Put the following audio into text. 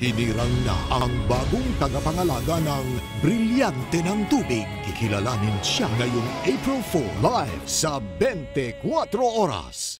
Hinirang na ang bagong tagapangalaga ng Brilyante ng Tubig. Kikilalanin siya ngayong April 4 live sa 24 Oras.